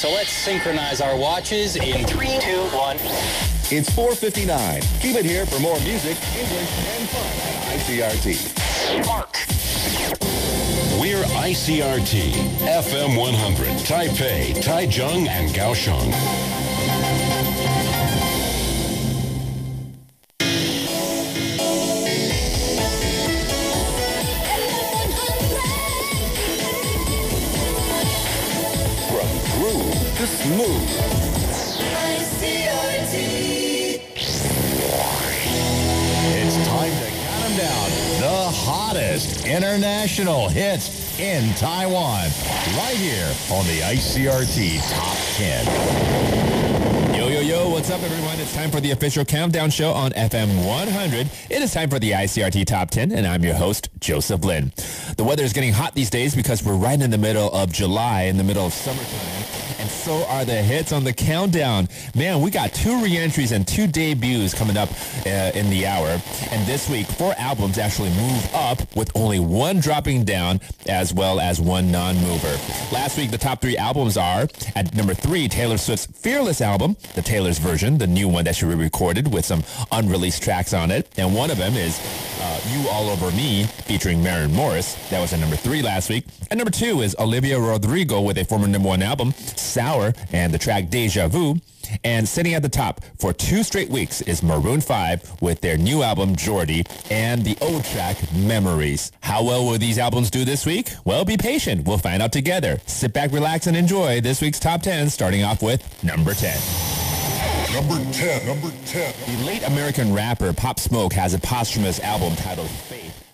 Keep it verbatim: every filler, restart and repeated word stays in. So let's synchronize our watches in three, two, one. It's four fifty-nine. Keep it here for more music, English, and fun at I C R T. Mark. We're I C R T, F M one hundred, Taipei, Taichung, and Kaohsiung. From groove to smooth. I C R T. It's time to count them down. The hottest international hits in Taiwan, right here on the I C R T Top ten. Yo, yo, yo, what's up, everyone? It's time for the official countdown show on F M one hundred. It is time for the I C R T Top ten, and I'm your host, Joseph Lin. The weather is getting hot these days because we're right in the middle of July, in the middle of summertime, and so are the hits on the countdown. Man, we got two re-entries and two debuts coming up uh, in the hour. And this week, four albums actually move up with only one dropping down, as well as one non-mover. Last week, the top three albums are, at number three, Taylor Swift's Fearless album, the Taylor's version, the new one that she re-recorded with some unreleased tracks on it. And one of them is uh, You All Over Me, featuring Maren Morris. That was at number three last week. And number two is Olivia Rodrigo with a former number one album, Sour, and the track Deja Vu. And sitting at the top for two straight weeks is Maroon five with their new album Jordi and the old track Memories. How well will these albums do this week? Well, be patient. We'll find out together. Sit back, relax, and enjoy this week's Top ten, starting off with number ten. Number ten. Number ten. The late American rapper Pop Smoke has a posthumous album titled Faith.